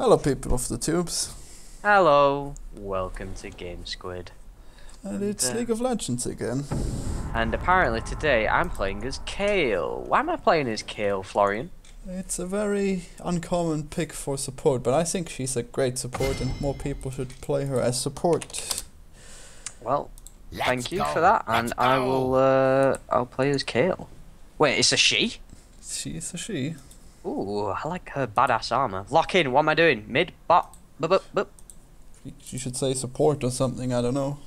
Hello, people of the tubes. Hello, welcome to Game Squid. And it's League of Legends again. And apparently today I'm playing as Kayle. Why am I playing as Kayle, Florian? It's a very uncommon pick for support, but I think she's a great support and more people should play her as support. Well, thank you for that, and I will I'll play as Kayle. Wait, it's a she? She's a she. Ooh, I like her badass armor. Lock in, what am I doing? Mid, bot, bup, bup. You should say support or something, I don't know.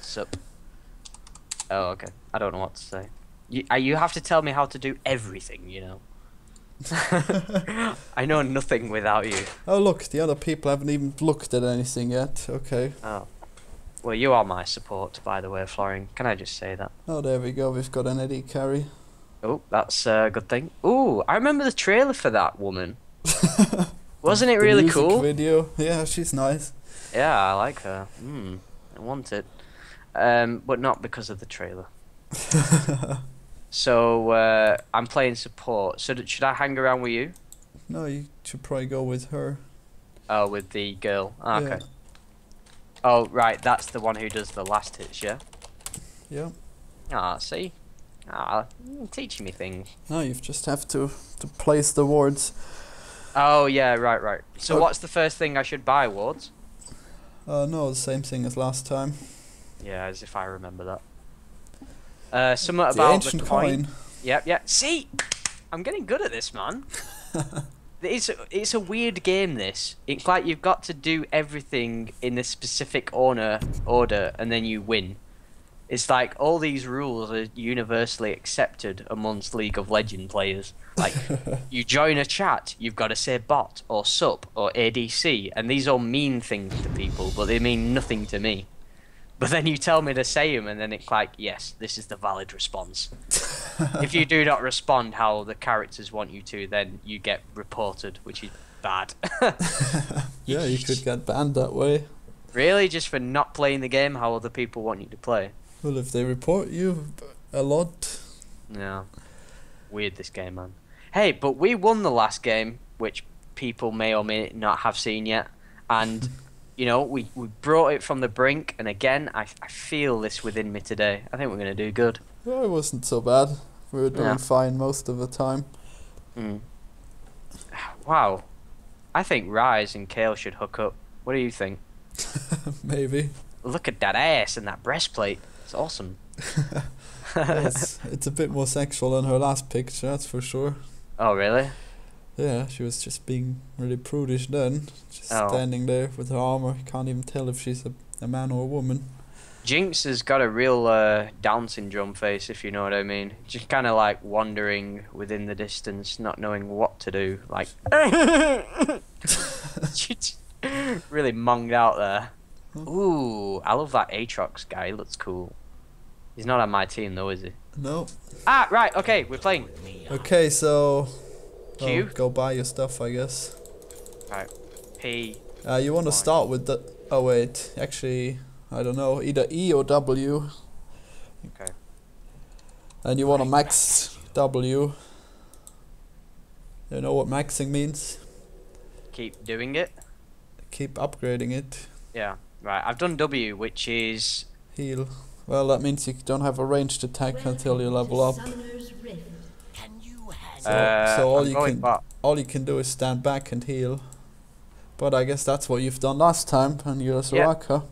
Sup. Oh, okay. I don't know what to say. You have to tell me how to do everything, you know. I know nothing without you. Oh, look, the other people haven't even looked at anything yet. Okay. Oh. Well, you are my support, by the way, Florian. Can I just say that? Oh, there we go. We've got an AD carry. Oh, that's a good thing. Ooh, I remember the trailer for that woman. Wasn't it really cool? Video. Yeah, she's nice. Yeah, I like her. Hmm. I want it. But not because of the trailer. So, I'm playing support. So, should I hang around with you? No, you should probably go with her. Oh, with the girl. Oh, okay. Yeah. Oh, right. That's the one who does the last hits, yeah? Yeah. Ah, see? Ah, teaching me things. No, you just have to place the wards. Oh, yeah, right, right. So, what's the first thing I should buy, wards? No, the same thing as last time. Yeah, as if I remember that. Somewhat about ancient the coin. Yep, yeah. See, I'm getting good at this, man. It's a weird game. This. It's like you've got to do everything in this specific order, and then you win. It's like all these rules are universally accepted amongst League of Legends players. Like, you join a chat, you've got to say bot or sup or ADC, and these all mean things to people, but they mean nothing to me. But then you tell me to say them, and then it's like, yes, this is the valid response. If you do not respond how the characters want you to, then you get reported, which is bad. Yeah, you could get banned that way. Really? Just for not playing the game how other people want you to play? Well, if they report you a lot. Yeah. Weird, this game, man. Hey, but we won the last game, which people may or may not have seen yet, and... You know, we brought it from the brink, and again, I feel this within me today. I think we're going to do good. Well, it wasn't so bad. We were doing fine most of the time. Mm. Wow. I think Ryze and Kayle should hook up. What do you think? Maybe. Look at that ass and that breastplate. It's awesome. It's a bit more sexual than her last picture, that's for sure. Oh, really? Yeah, she was just being really prudish then, just standing there with her armor. Can't even tell if she's a man or a woman. Jinx has got a real Down syndrome face, if you know what I mean. Just kind of like wandering within the distance, not knowing what to do. Like, really monged out there. Ooh, I love that Aatrox guy. He looks cool. He's not on my team though, is he? No. Ah, right. Okay, we're playing. Okay, so. Oh, go buy your stuff, I guess. Right. P. You want to start with the... Oh, wait. Actually, I don't know. Either E or W. Okay. And you want to max W. You know what maxing means? Keep doing it. Keep upgrading it. Yeah. Right. I've done W, which is... Heal. Well, that means you don't have a ranged attack until you level up. So all you can do is stand back and heal. But I guess that's what you've done last time, and you're a Soraka.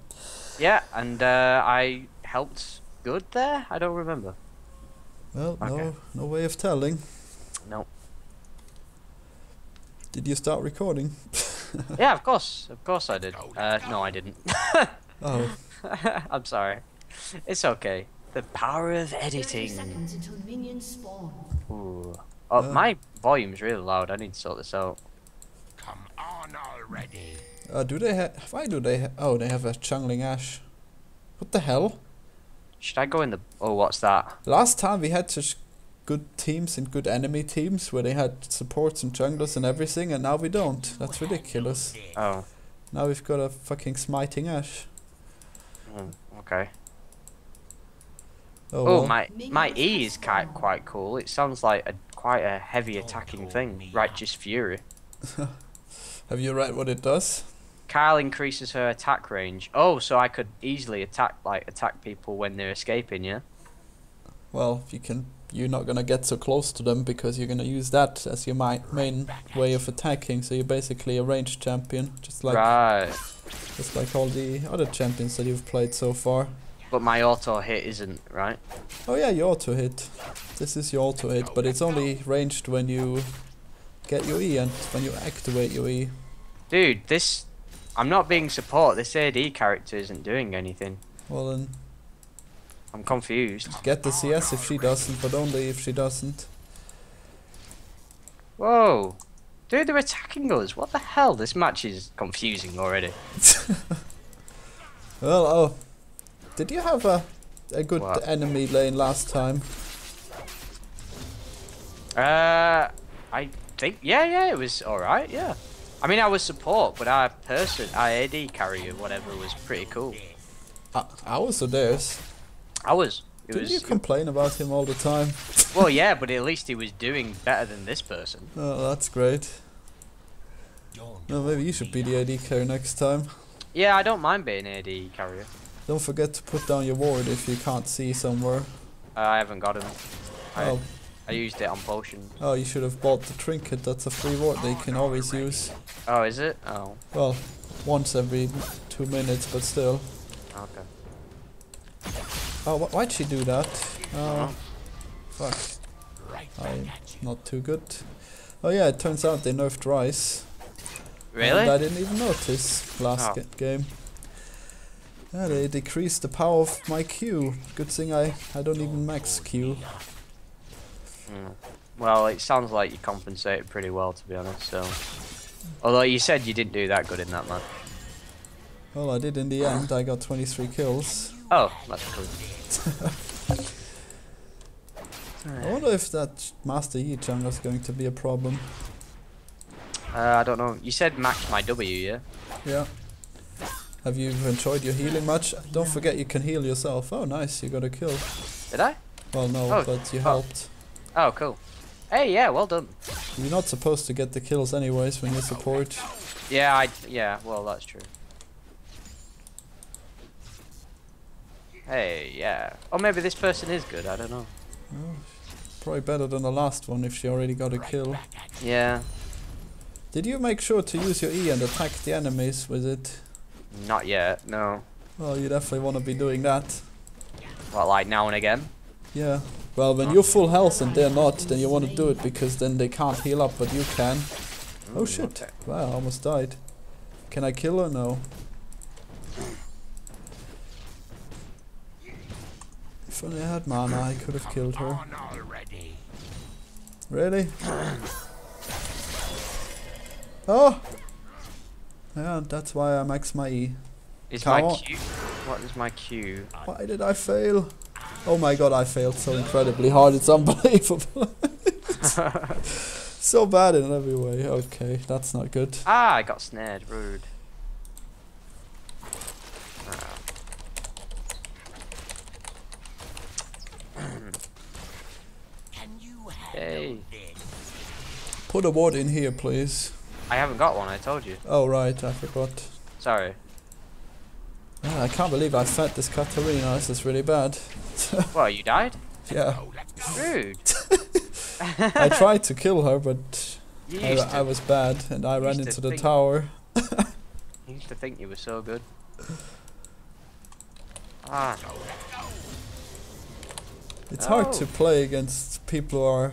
Yeah, and I helped good there? I don't remember. Well, okay. no way of telling. No. Did you start recording? Yeah, of course. Of course I did. No, I didn't. Oh. I'm sorry. It's okay. The power of editing. 30 seconds until minions spawn. Ooh. Oh, my volume's really loud. I need to sort this out. Come on already. Do they have... Why do they have... Oh, they have a Chungling Ashe. What the hell? Should I go in the... Oh, what's that? Last time we had such good teams and good enemy teams where they had supports and junglers and everything, and now we don't. That's ridiculous. Oh. Now we've got a fucking smiting Ashe. Mm, okay. Oh, well. my E is quite cool. It sounds like a quite a heavy attacking thing. Righteous Fury. Have you read what it does? Kayle increases her attack range. Oh, so I could easily attack people when they're escaping, yeah? Well, you can. You're not gonna get so close to them because you're gonna use that as your main way of attacking. So you're basically a ranged champion, just like all the other champions that you've played so far. But my auto hit isn't, right? Oh yeah, your auto hit. This is your auto hit, but it's only ranged when you get your E and when you activate your E. Dude, this. I'm not being support. This AD character isn't doing anything. Well then. I'm confused. Get the CS if she doesn't, but only if she doesn't. Whoa. Dude, they're attacking us. What the hell? This match is confusing already. Well, oh. Did you have a good enemy lane last time? I think, yeah, it was alright, yeah. I mean, I was support, but our AD carrier, whatever, was pretty cool. Ours or theirs? Ours. Did you complain about him all the time? Well, yeah, but at least he was doing better than this person. Oh, that's great. No, maybe you should be the AD carrier next time. Yeah, I don't mind being AD carrier. Don't forget to put down your ward if you can't see somewhere. I haven't got him. I used it on potion. Oh, you should have bought the trinket. That's a free ward that you can always use. Oh, is it? Oh. Well, once every 2 minutes, but still. Okay. Oh, why'd she do that? Oh, fuck. I'm not too good. Oh yeah, it turns out they nerfed Ryze. Really? And I didn't even notice last game. Yeah, they decreased the power of my Q. Good thing I don't even max Q. Mm. Well, it sounds like you compensated pretty well, to be honest, so... Although you said you didn't do that good in that match. Well, I did in the end. I got 23 kills. Oh, that's cool. I wonder if that Master Yi jungle is going to be a problem. I don't know. You said max my W, yeah? Yeah. Have you enjoyed your healing much? Don't forget you can heal yourself. Oh, nice. You got a kill. Did I? Well, no, but you helped. Oh, cool. Hey, yeah, well done. You're not supposed to get the kills anyways when you support. Yeah, yeah, well, that's true. Hey, yeah. Or maybe this person is good, I don't know. Oh, probably better than the last one if she already got a kill. Yeah. Did you make sure to use your E and attack the enemies with it? Not yet, no. Well, you definitely want to be doing that. Well, like now and again? Yeah. Well, when you're full health and they're not, then you want to do it because then they can't heal up, but you can. Oh shit. Okay. Wow, I almost died. Can I kill her? No. If only I had mana, I could have killed her. Really? Oh! Yeah, that's why I maxed my E. Is my Q? What is my Q? Why did I fail? Oh my god, I failed so incredibly hard, it's unbelievable. So bad in every way. Okay, that's not good. Ah, I got snared. Rude. Hey. Put a ward in here, please. I haven't got one, I told you. Oh right, I forgot. Sorry. Ah, I can't believe I fed this Katarina, this is really bad. Well, you died? Yeah. Rude. I tried to kill her, but I was bad and I ran into the tower. You used to think you were so good. Ah. It's hard to play against people who are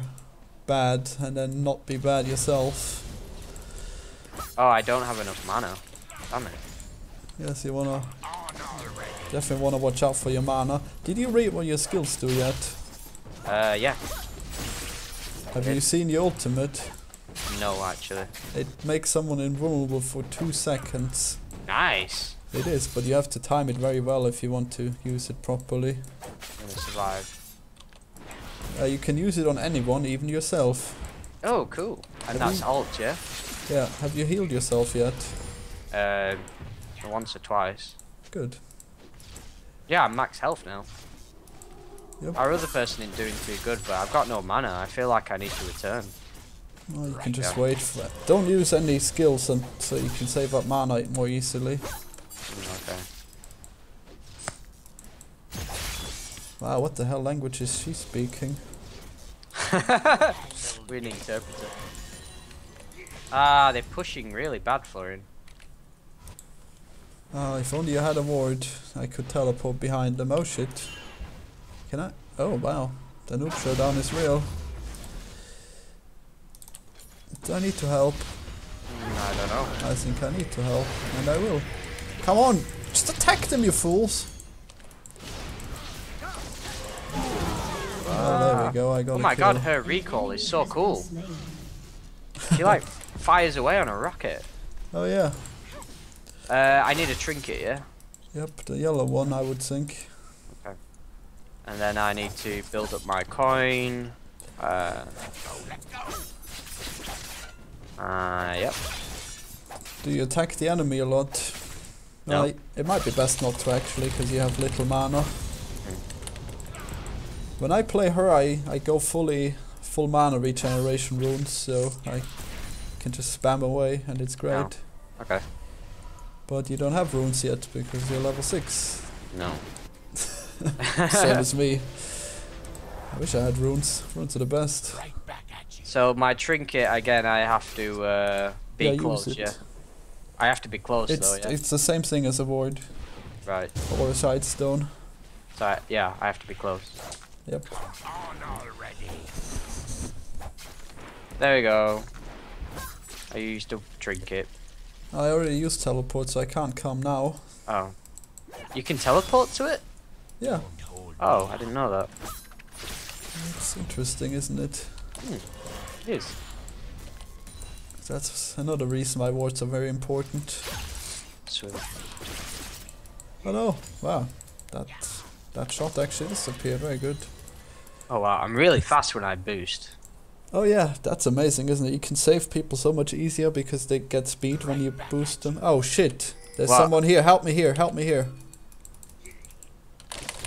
bad and then not be bad yourself. Oh, I don't have enough mana. Damn it. Yes, you definitely wanna watch out for your mana. Did you read what your skills do yet? Yeah. Have you seen the ultimate? No, actually. It makes someone invulnerable for 2 seconds. Nice. It is, but you have to time it very well if you want to use it properly. I'm gonna survive. You can use it on anyone, even yourself. Oh, cool. And that's ult, yeah? Yeah. Have you healed yourself yet? Once or twice. Good. Yeah, I'm max health now. Yep. Our other person isn't doing too good, but I've got no mana. I feel like I need to return. Well, you can just wait for that. Don't use any skills and so you can save up mana more easily. Okay. Wow, what the hell language is she speaking? We're an interpreter. Ah, they're pushing really bad, Florian. If only I had a ward, I could teleport behind them. Oh shit. Can I? Oh wow. The noob showdown is real. Do I need to help? I don't know. I think I need to help, and I will. Come on! Just attack them, you fools! Oh, there we go, I got a kill. Oh my god, her recoil is so cool. She like, fires away on a rocket. Oh yeah. I need a trinket, yeah? Yep, the yellow one, I would think. Okay. And then I need to build up my coin. Yep. Do you attack the enemy a lot? No. Well, it might be best not to actually, because you have little mana. When I play her, I go full mana regeneration runes, so I can just spam away, and it's great. No. Okay. But you don't have runes yet, because you're level 6. No. Same as me. I wish I had runes. Runes are the best. So my trinket, again, I have to be close, yeah? I have to be close, though, yeah? It's the same thing as a ward. Right. Or a side stone. So, yeah, I have to be close. Yep. There we go. I used a trinket. I already used teleport, so I can't come now. Oh. You can teleport to it? Yeah. Oh, I didn't know that. It's interesting, isn't it? Hmm. It is. That's another reason my wards are very important. Sweet. Oh no, wow. That shot actually disappeared, very good. Oh wow, I'm really fast when I boost. Oh yeah, that's amazing, isn't it? You can save people so much easier because they get speed when you boost them. Oh shit, there's someone here, help me here, help me here.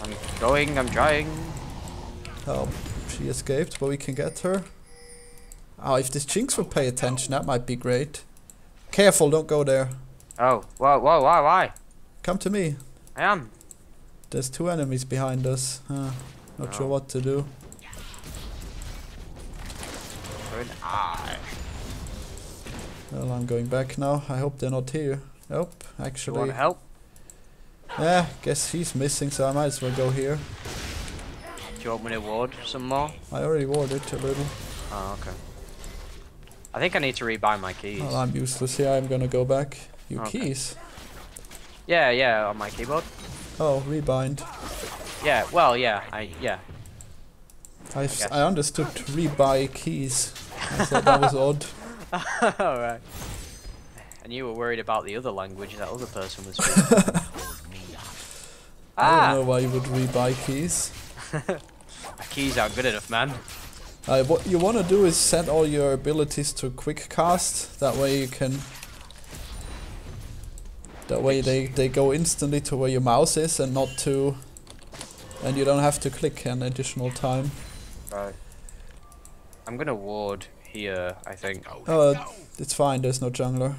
I'm going, I'm trying. Oh, she escaped, but we can get her. Oh, if this Jinx would pay attention, that might be great. Careful, don't go there. Oh, whoa, why? Come to me. I am. There's two enemies behind us. Not sure what to do. Well, I'm going back now. I hope they're not here. Nope, actually. You want help? Yeah, guess he's missing, so I might as well go here. Do you want me to ward some more? I already warded a little. Oh, okay. I think I need to rebuy my keys. Well, I'm useless here. I'm gonna go back. Your keys? Yeah, on my keyboard. Oh, rebind. Yeah, well, yeah. I understood to rebuy keys. I thought that was odd. Alright. And you were worried about the other language that other person was speaking. I don't know why you would rebuy keys. Keys aren't good enough, man. What you want to do is set all your abilities to quick cast. That way you can... That way they go instantly to where your mouse is and not to... And you don't have to click an additional time. Right. I'm gonna ward here, I think. It's fine, there's no jungler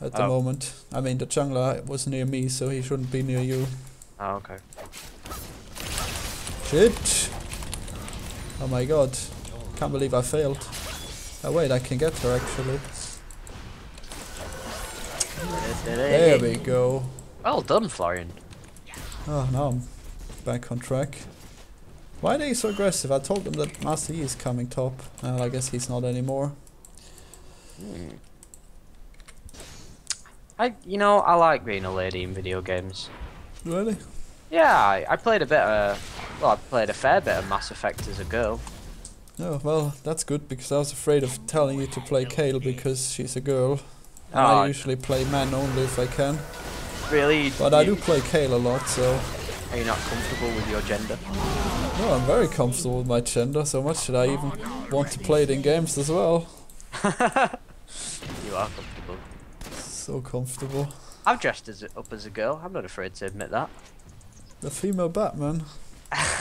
at the moment. I mean, the jungler was near me, so he shouldn't be near you. Oh, okay. Shit! Oh my god. Can't believe I failed. Oh wait, I can get her actually. There we go. Well done, Florian. Oh, now I'm back on track. Why are they so aggressive? I told them that Master Yi is coming top. Well, I guess he's not anymore. You know, I like being a lady in video games. Really? Yeah, I played a bit of... Well, I played a fair bit of Mass Effect as a girl. Oh, well, that's good, because I was afraid of telling you to play Kayle because she's a girl. And I usually play men only if I can. Really? But I do play Kayle a lot, so... Are you not comfortable with your gender? No, I'm very comfortable with my gender, so much that I even want to play it in games as well. You are comfortable. So comfortable. I've dressed up as a girl, I'm not afraid to admit that. The female Batman.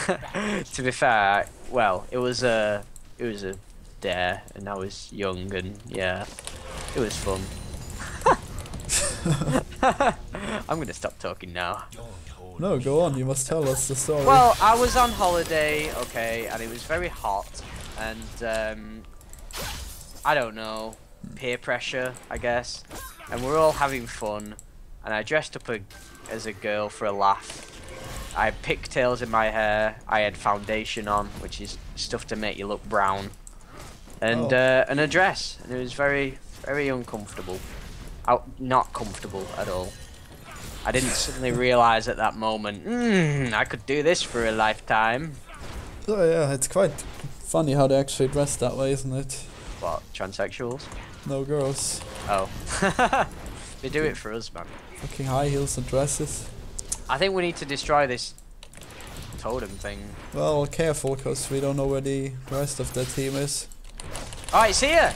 To be fair, well, it was a dare, and I was young, and yeah, it was fun. I'm gonna stop talking now. No, go on, you must tell us the story. Well, I was on holiday, okay, and it was very hot, and I don't know, peer pressure, I guess, and we're all having fun, and I dressed up as a girl for a laugh. I had pigtails in my hair, I had foundation on, which is stuff to make you look brown, and and a dress, and it was very, very uncomfortable. Not comfortable at all. I didn't suddenly realise at that moment, I could do this for a lifetime. Oh yeah, it's quite funny how they actually dress that way, isn't it? What, transsexuals? No, girls. Oh. They do it for us, man. Fucking high heels and dresses. I think we need to destroy this totem thing. Well, careful, because we don't know where the rest of the team is. Oh, it's here!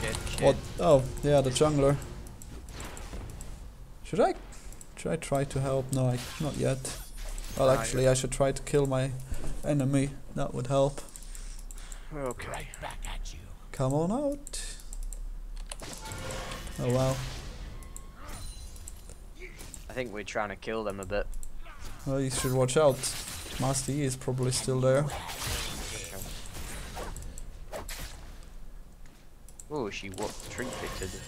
Shit, shit. What? Oh, yeah, the jungler. Should I try to help? No, not yet. Well, actually, I should try to kill my enemy. That would help. Okay. Right back at you. Come on out. Oh, wow. I think we're trying to kill them a bit. Well, you should watch out. Master Yi is probably still there. Oh, she trinketed.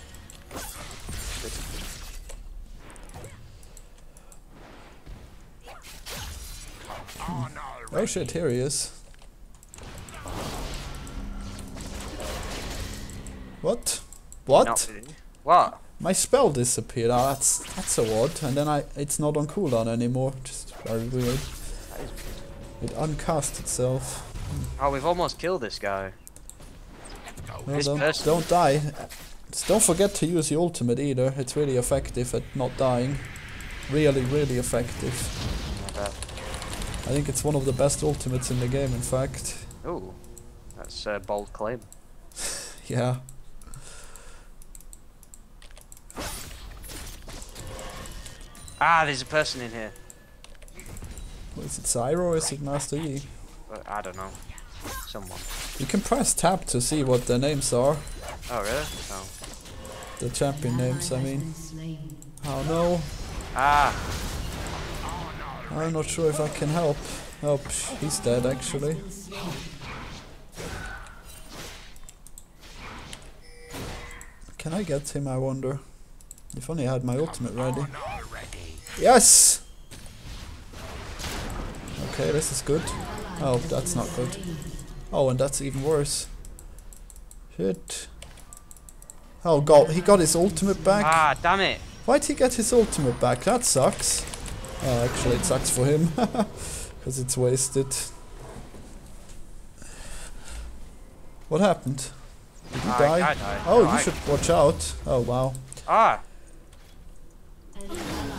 Oh shit, here he is. What? What? Nothing. What? My spell disappeared. Oh, that's a what? And then it's not on cooldown anymore. Just very weird. It uncast itself. Oh, we've almost killed this guy. No, don't die. Don't forget to use the ultimate either. It's really effective at not dying. Really, really effective. I think it's one of the best ultimates in the game, in fact. Ooh, that's a bold claim. Yeah. Ah, there's a person in here. Well, is it Zyra or is it Master Yi? I don't know. Someone. You can press tab to see what their names are. Oh, really? Oh. The champion names, I mean. Oh, no. Ah. I'm not sure if I can help. Oh, he's dead actually. Can I get him, I wonder? If only I had my ultimate ready. Yes! Okay, this is good. Oh, that's not good. Oh, and that's even worse. Shit. Oh god, he got his ultimate back. Ah, damn it. Why'd he get his ultimate back? That sucks. Oh, actually, it sucks for him, because it's wasted. What happened? Did you die? I died. Oh, you should watch out. Oh, wow. Ah!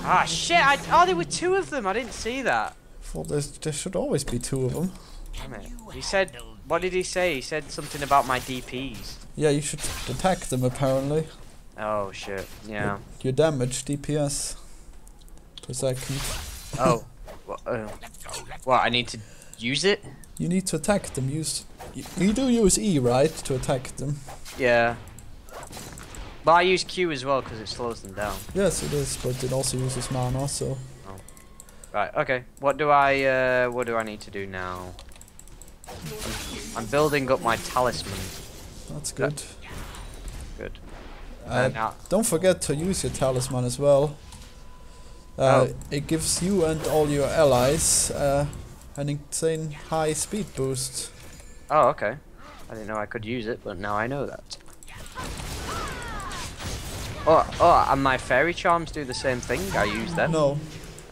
Ah, shit! Oh, there were two of them! I didn't see that. Well, there should always be two of them. Damn it. He said... What did he say? He said something about my DPs. Yeah, you should attack them, apparently. Oh, shit. Yeah. Your damage, DPS. A second. Oh, well, what? I need to use it. You need to attack them. You do use E, right, to attack them? Yeah. But I use Q as well because it slows them down. Yes, it is, but it also uses mana. So. Oh. Right. Okay. What do I need to do now? I'm building up my talisman. That's good. Good. Don't forget to use your talisman as well. It gives you and all your allies an insane high speed boost. Oh, okay. I didn't know I could use it, but now I know that. Oh, and my fairy charms do the same thing? I use them? No.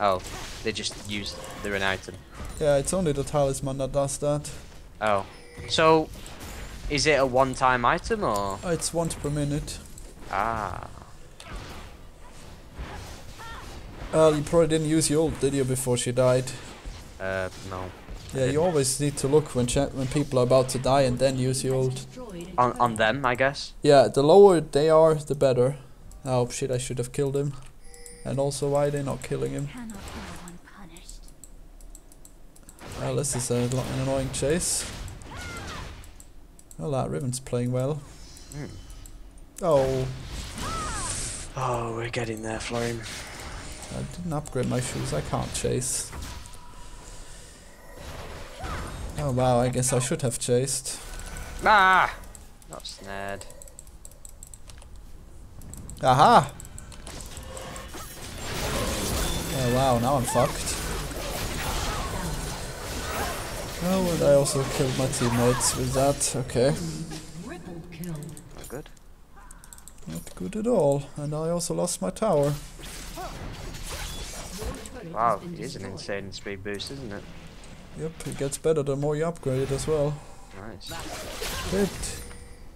Oh, they just use... they're an item. Yeah, it's only the talisman that does that. Oh. So, is it a one-time item, or...? Oh, it's once per minute. Ah... you probably didn't use your ult, did you, before she died? No. Yeah, you always need to look when people are about to die and then use your ult. On them, I guess? Yeah, the lower they are, the better. Oh shit, I should have killed him. And also, why are they not killing him? Well, this is an annoying chase. Oh, that Riven's playing well. Mm. Oh. Oh, we're getting there, Florian. I didn't upgrade my shoes, I can't chase. Oh wow, I guess I should have chased. Ah! Not snared. Aha! Oh wow, now I'm fucked. Oh, and I also killed my teammates with that, okay. Not good. Not good at all, and I also lost my tower. Wow, it is an insane speed boost, isn't it? Yep, it gets better the more you upgrade it as well. Nice. Good.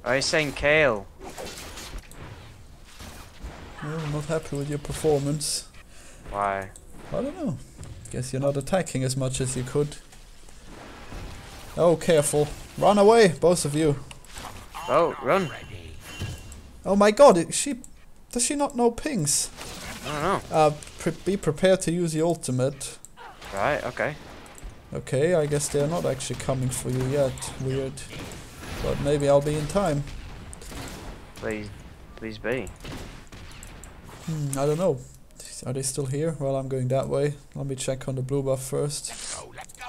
Oh, he's saying Kayle. No, I'm not happy with your performance. Why? I don't know. Guess you're not attacking as much as you could. Oh, careful. Run away, both of you. Oh, run. Oh my god, does she not know pings? I don't know. Be prepared to use the ultimate. Right, okay. Okay, I guess they're not actually coming for you yet. Weird. But maybe I'll be in time. Please be. I don't know. Are they still here? Well, I'm going that way. Let me check on the blue buff first. Let's go.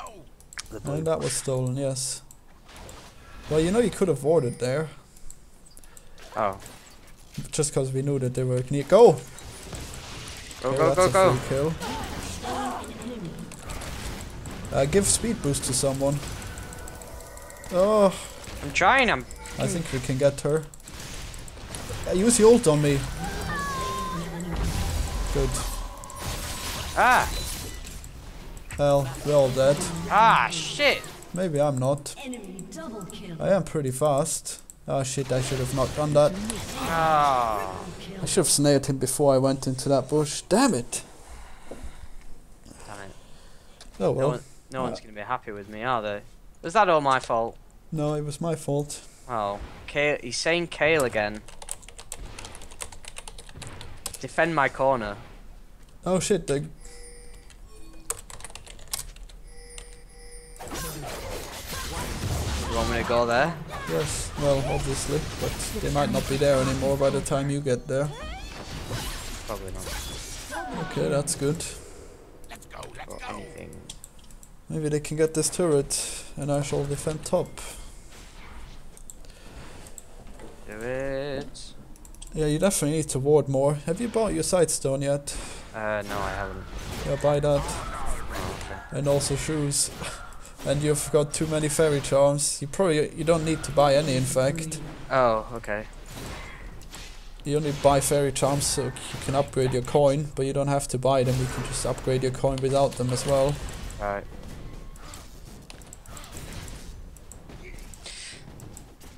And that was stolen, yes. Well, you know you could have warded there. Oh. Just because we knew that they were near. Go! Go, go, go, go! Kill. Give speed boost to someone. Oh. I'm trying. I think we can get her. Use the ult on me. Good. Ah. Well, we're all dead. Ah, shit. Maybe I'm not. I am pretty fast. Ah, shit, I should have not done that. Oh. I should have snared him before I went into that bush. Damn it. Damn it. Oh, well. No one's going to be happy with me, are they? Was that all my fault? No, it was my fault. Oh, he's saying Kayle again. Defend my corner. Oh shit, they... You want me to go there? Yes, well, obviously, but they might not be there anymore by the time you get there. Probably not. Okay, that's good. Let's go, let's go. Anything. Maybe they can get this turret, and I shall defend top. Do it. Yeah, you definitely need to ward more. Have you bought your side stone yet? No, I haven't. Yeah, buy that. Okay. And also shoes. And you've got too many fairy charms. You don't need to buy any, in fact. Oh, okay. You only buy fairy charms so you can upgrade your coin, but you don't have to buy them. You can just upgrade your coin without them as well. Alright.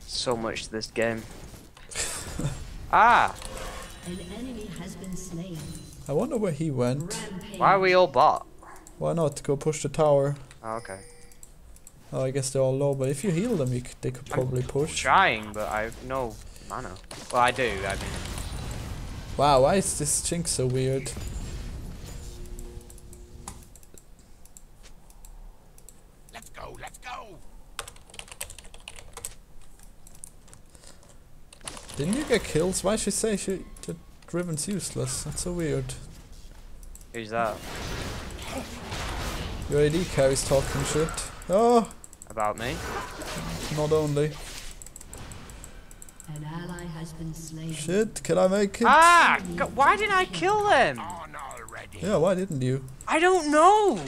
So much to this game. Ah! An enemy has been slain. I wonder where he went. Rampage. Why are we all bot? Why not? Go push the tower. Oh, okay. Oh, I guess they're all low, but if you heal them, they could probably push. I'm trying, but I have no mana. Well, I do, I mean. Wow, why is this Jinx so weird? Let's go, let's go! Didn't you get kills? Why did she say that Riven's useless? That's so weird. Who's that? Your AD carries talking shit. Oh! About me? Not only. An ally has been slain. Shit, can I make it? Ah! God, why didn't I kill them? Yeah, why didn't you? I don't know!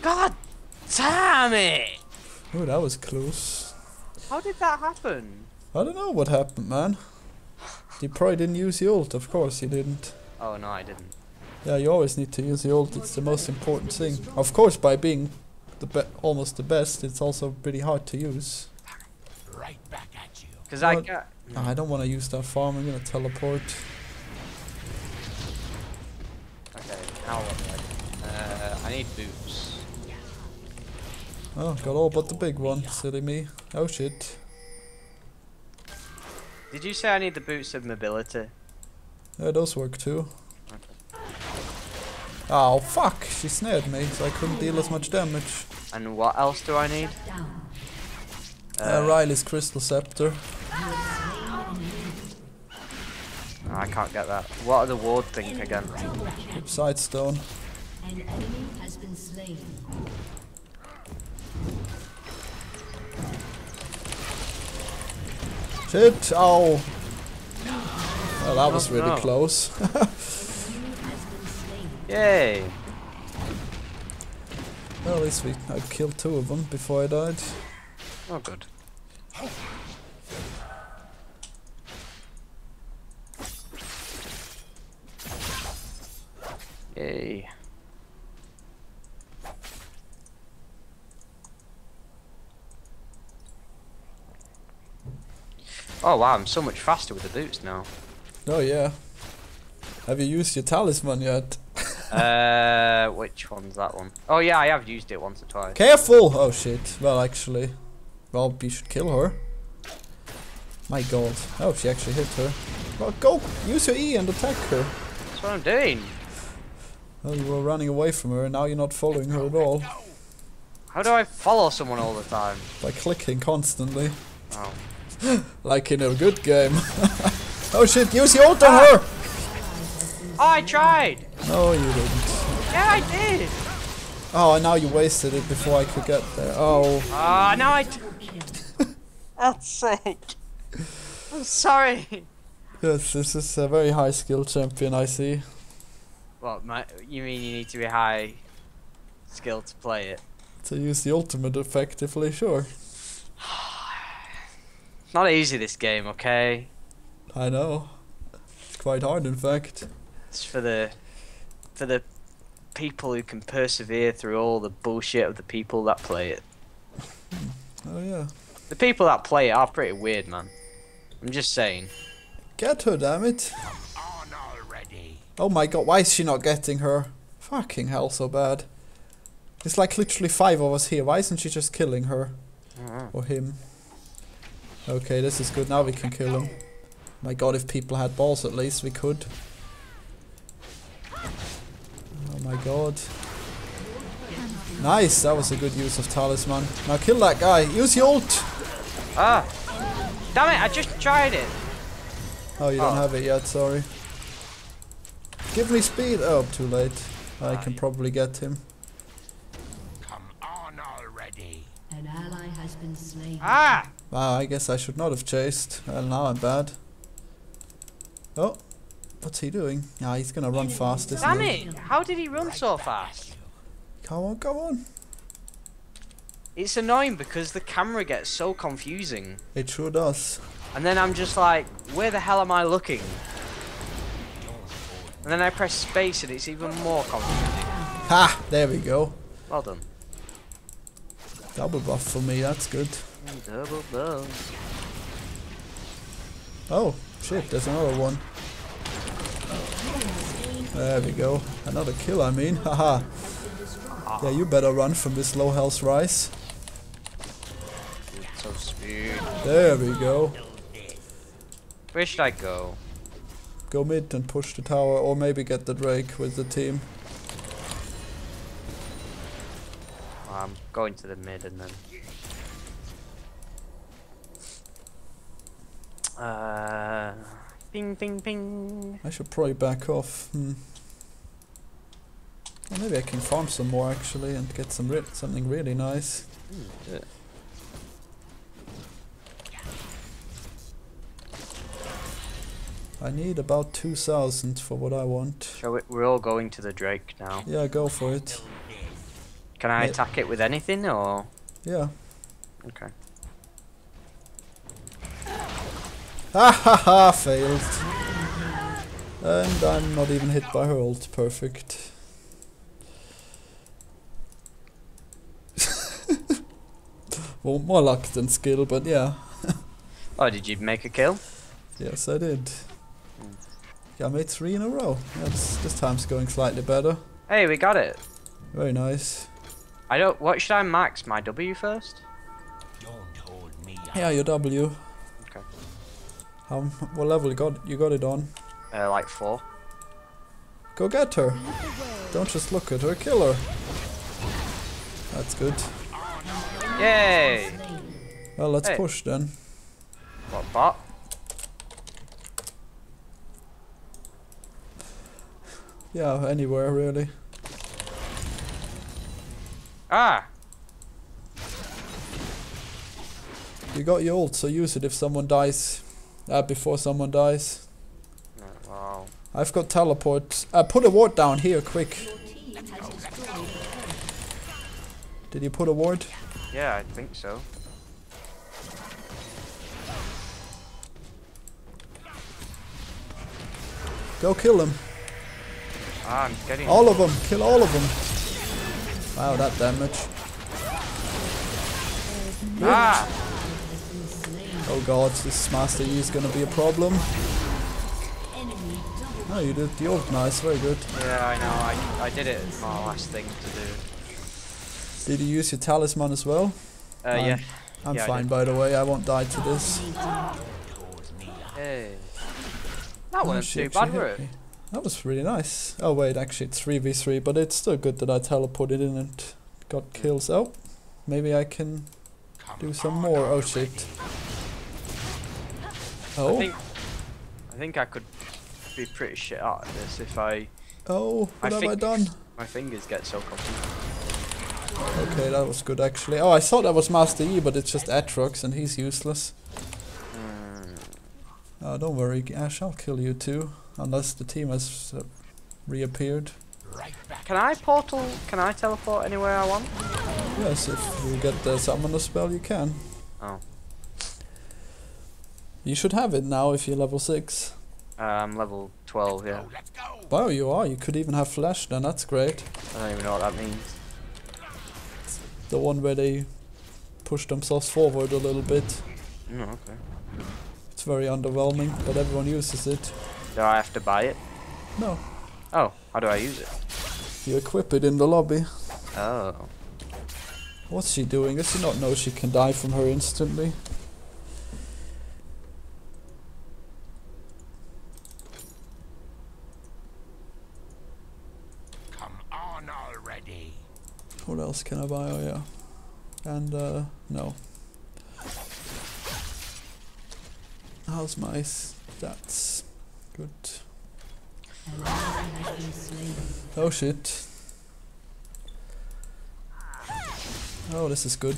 God damn it! Oh, that was close. How did that happen? I don't know what happened, man. You probably didn't use the ult, of course you didn't. Oh, no, I didn't. Yeah, you always need to use the ult, it's the most important thing. Of course, by being almost the best, it's also pretty hard to use. Right back at you. Because I don't want to use that farm, I'm going to teleport. Okay, now what? I need boots. Oh, got all but the big one, silly me. Oh, shit. Did you say I need the boots of mobility? Yeah, those work too. Okay. Oh fuck! She snared me, so I couldn't deal as much damage. And what else do I need? Riley's Crystal Scepter. I can't get that. What are the ward thing again? Side stone. An enemy has been slain. Shit! Ow! Well, that was really close. Yay! Well, at least I killed two of them before I died. Oh, good. Yay. Oh wow, I'm so much faster with the boots now. Oh yeah. Have you used your talisman yet? Which one's that one? Oh yeah, I have used it once or twice. Careful! Oh shit. Well, actually. Well, you should kill her. My god. Oh, she actually hit her. Well, go! Use your E and attack her. That's what I'm doing. Well, you were running away from her and now you're not following her at all. How do I follow someone all the time? By clicking constantly. Oh. Like in a good game. Oh shit, use your ult on her! Oh, I tried! No, you didn't. Yeah, I did! Oh, and now you wasted it before I could get there. Oh. Ah, now I That's sick. I'm sorry. Yes, this is a very high skill champion, I see. Well, you mean you need to be high skill to play it? To use the ultimate effectively, sure. Not easy, this game, okay? I know. It's quite hard, in fact. It's for the people who can persevere through all the bullshit of the people that play it. Oh yeah. The people that play it are pretty weird, man. I'm just saying. Get her, damn it! Come on already. Oh my god, why is she not getting her? Fucking hell, so bad. It's like literally 5 of us here. Why isn't she just killing her or him? Okay, this is good, now we can kill him. My god, if people had balls at least, we could. Oh my god. Nice, that was a good use of talisman. Now kill that guy, use your ult! Ah! Damn it, I just tried it! Oh, you don't have it yet, sorry. Give me speed! Oh, too late. I can probably get him. Come on already! An ally has been slain. Ah! Wow, I guess I should not have chased. Well, now I'm bad. Oh, what's he doing? Ah, he's gonna run fast, isn't he? Damn it! How did he run so fast? Come on, come on! It's annoying because the camera gets so confusing. It sure does. And then I'm just like, where the hell am I looking? And then I press space and it's even more confusing. Ha! There we go. Well done. Double buff for me, that's good. Double buff. Oh, shit, there's another one. There we go. Another kill, I mean. Haha. Yeah, you better run from this low health Ryze. There we go. Where should I go? Go mid and push the tower, or maybe get the Drake with the team. I'm going to the mid and then... Ping, ping, ping. I should probably back off. Well, maybe I can farm some more actually and get some something really nice. Yeah. I need about 2,000 for what I want. So we're all going to the Drake now. Yeah, go for it. Can I attack it with anything or? Yeah. Okay. Ha ha ha, failed. And I'm not even hit by her ult, perfect. Well, more luck than skill, but yeah. Oh, did you make a kill? Yes, I did. Yeah, I made 3 in a row. That's, this time's going slightly better. Hey, we got it. Very nice. I don't. What should I max? My W first? Don't hold me up. Yeah, your W. What level you got it on? Like 4. Go get her! Don't just look at her, kill her! That's good. Yay! Well, let's push then. What's that? Yeah, anywhere really. Ah! You got your ult, so use it if someone dies. Before someone dies. Oh, wow. I've got teleport. Put a ward down here, quick. Did you put a ward? Yeah, I think so. Go kill them. Ah, I'm getting all of them. Kill all of them. Wow, that damage. Ah! Oh god, this Master Yi is gonna be a problem. Oh, you did the ult, nice, very good. Yeah, I know, I did it, it's my last thing to do. Did you use your talisman as well? Yeah. I'm fine, by the way, I won't die to this. Hey. That wasn't too bad, were it? That was really nice. Oh wait, actually it's 3v3, but it's still good that I teleported in and got kills. Oh, maybe I can do some more, oh shit. Oh. I think I could be pretty shit at this if I... Oh, what have I done? My fingers get so cocky. Okay, that was good actually. Oh, I thought that was Master Yi, but it's just Aatrox and he's useless. Oh, don't worry, Ashe, I'll kill you too. Unless the team has reappeared. Can I portal? Can I teleport anywhere I want? Yes, if you get the summoner spell, you can. Oh. You should have it now if you're level 6. I'm level 12, yeah. Wow, you are. You could even have flash then, that's great. I don't even know what that means. It's the one where they push themselves forward a little bit. Mm, okay. It's very underwhelming, but everyone uses it. Do I have to buy it? No. Oh, how do I use it? You equip it in the lobby. Oh. What's she doing? Does she not know she can die from her instantly? What else can I buy? Oh yeah. And no. How's my stats? Good. Oh shit. Oh, this is good.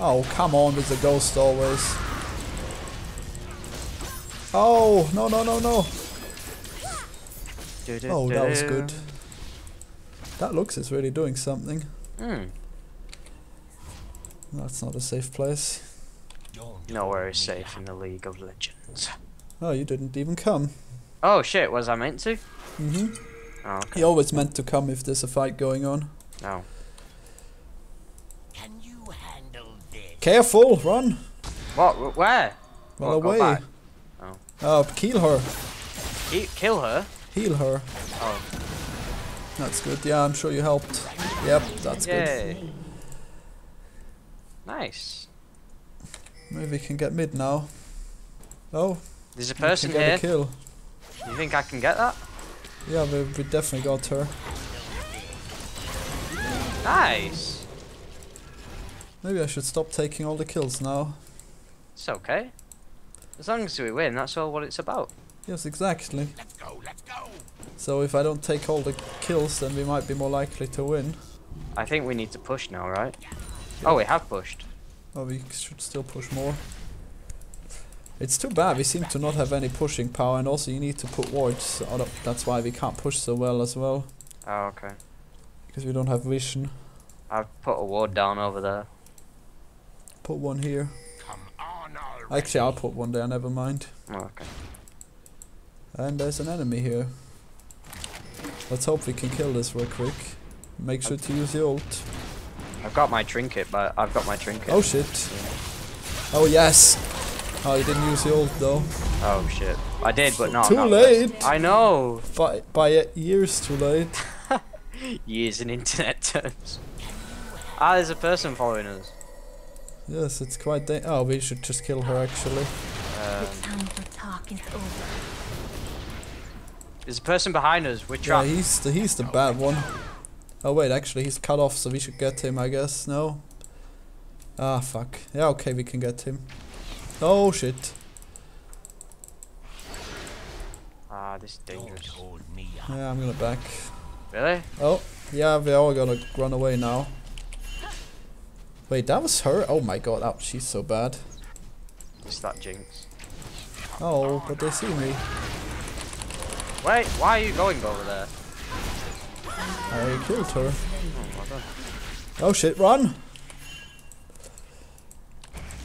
Oh, come on with the ghost always. Oh, no, no, no, no. Oh, that was good. That Lux is really doing something. Mm. That's not a safe place. Nowhere is safe in the League of Legends. Oh, you didn't even come. Oh shit, was I meant to? Mm-hmm. Oh, okay. You're always meant to come if there's a fight going on. Oh. Can you handle this? Careful, run! What? Where? Run away. Oh. Oh, kill her. Kill her? Heal her. Oh. That's good. Yeah, I'm sure you helped. Yep, that's good. Nice. Maybe we can get mid now. Oh. There's a person here. Get a kill. You think I can get that? Yeah, we definitely got her. Nice. Maybe I should stop taking all the kills now. It's okay. As long as we win, that's all what it's about. Yes, exactly. Let's go, let's go. So if I don't take all the kills, then we might be more likely to win. I think we need to push now, right? Yeah. Oh, we have pushed. Oh, we should still push more. It's too bad, we seem to not have any pushing power, and also you need to put wards. That's why we can't push so well as well. Oh, okay. Because we don't have vision. I've put a ward down over there. Put one here. Come on already. Actually, I'll put one there, never mind. Oh, okay. And there's an enemy here. Let's hope we can kill this real quick. Make sure to use the ult. I've got my trinket, but I've got my trinket. Oh shit. Oh yes. Oh, you didn't use the ult though. Oh shit. I did, but not. Too late. I know. By years too late. Years in internet terms. Ah, there's a person following us. Yes, it's quite dangerous. Oh, we should just kill her actually. It's time for talk is over. There's a person behind us, we're trapped. Yeah, he's the bad one. Oh wait, actually he's cut off, so we should get him, I guess, no? Ah, fuck. Yeah, okay, we can get him. Oh, shit. Ah, this is dangerous. Yeah, I'm gonna back. Really? Oh, yeah, we all gonna run away now. Wait, that was her? Oh my god, oh, she's so bad. It's that Jinx. Oh, but they see me. Wait, why are you going over there? I killed her. Oh, my god. Oh shit, run!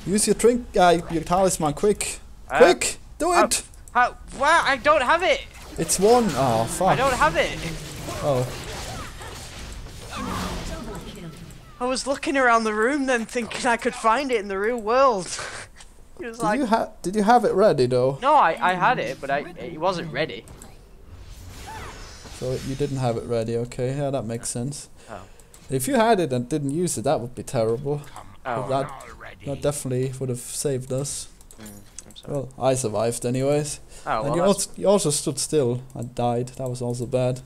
Use your drink, your talisman, quick! Quick! Do it! Wow, I don't have it! It's one! Oh, fuck. I don't have it! Oh. I was looking around the room then thinking I could find it in the real world. It was like, did you have it ready though? No, I had it, but it wasn't ready. So you didn't have it ready, okay, yeah, that makes sense. Oh. If you had it and didn't use it, that would be terrible. Oh, that definitely would have saved us. Well, I survived anyways. Oh, well, and you also stood still and died. That was also bad.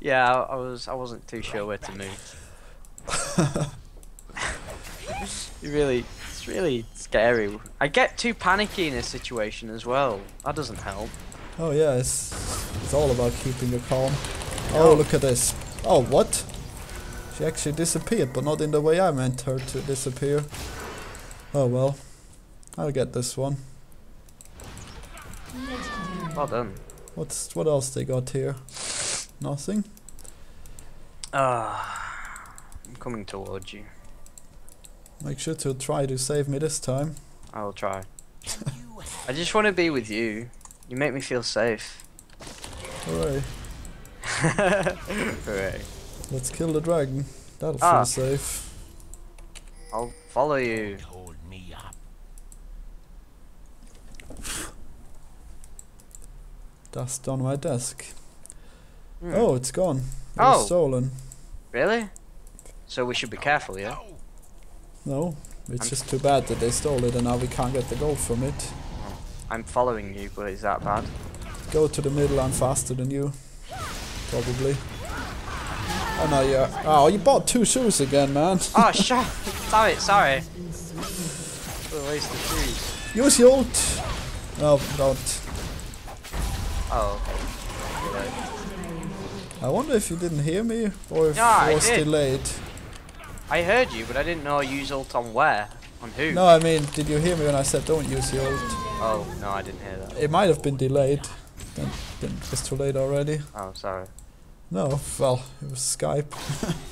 Yeah, I wasn't too sure where to move. It's really scary. I get too panicky in this situation as well. That doesn't help. Oh yeah, it's all about keeping your calm. Oh, look at this. Oh, what? She actually disappeared, but not in the way I meant her to disappear. Oh well. I'll get this one. Well done. What else they got here? Nothing. I'm coming towards you. Make sure to try to save me this time. I'll try. I just want to be with you. You make me feel safe. Hooray. Hooray. Let's kill the dragon. That'll feel safe. I'll follow you. Hold me up. Dust on my desk. Mm. Oh, it's gone. It was stolen. Really? So we should be careful, yeah? No, it's just too bad that they stole it and now we can't get the gold from it. I'm following you, but is that bad? Go to the middle, I'm faster than you. Probably. Oh no, yeah. Oh, you bought two shoes again, man. Oh, shit. Sorry. What a waste of shoes. Use your ult. No, don't. Oh, okay. I wonder if you didn't hear me, or if it was delayed. I heard you, but I didn't know I used ult on where? On who? No, I mean, did you hear me when I said don't use your ult? Oh, no, I didn't hear that. It might have been delayed. It's too late already. Oh, sorry. No, well, it was Skype.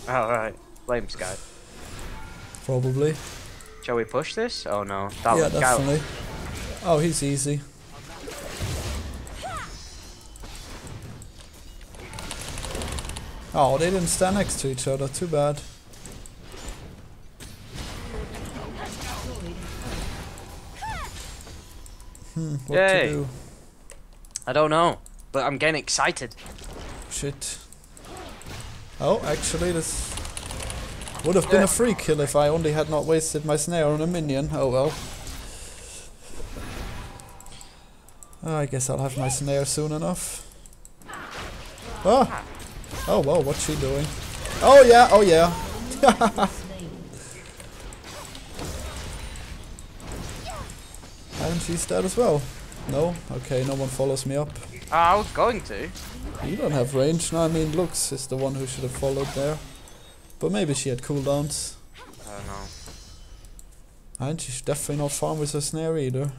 Oh, right. Blame Skype. Probably. Shall we push this? Oh, no. Yeah, definitely. Oh, he's easy. Oh, they didn't stand next to each other, too bad. What to do? I don't know, but I'm getting excited. Shit. Oh, actually this would have been a free kill if I only had not wasted my snare on a minion. Oh well. I guess I'll have my snare soon enough. Ah! Oh, whoa, what's she doing? Oh, yeah, oh, yeah. And she's dead as well. No? Okay, no one follows me up. I was going to. You don't have range. No, I mean, Lux is the one who should have followed there. But maybe she had cooldowns. I don't know. And she's definitely not farm with her snare either.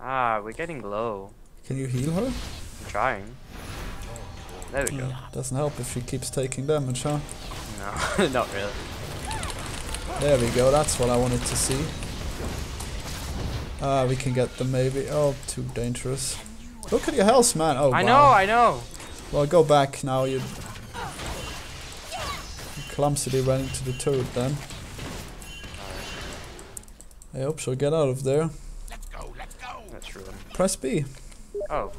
Ah, we're getting low. Can you heal her? I'm trying. There we go. Doesn't help if she keeps taking damage, huh? No, not really. There we go, that's what I wanted to see. Ah, we can get them maybe. Oh, too dangerous. Look at your health, man. Oh, I know. Well, go back now, you clumsily ran into the turret then. I hope she'll get out of there. Let's go, let's go. That's true. Press B. Oh.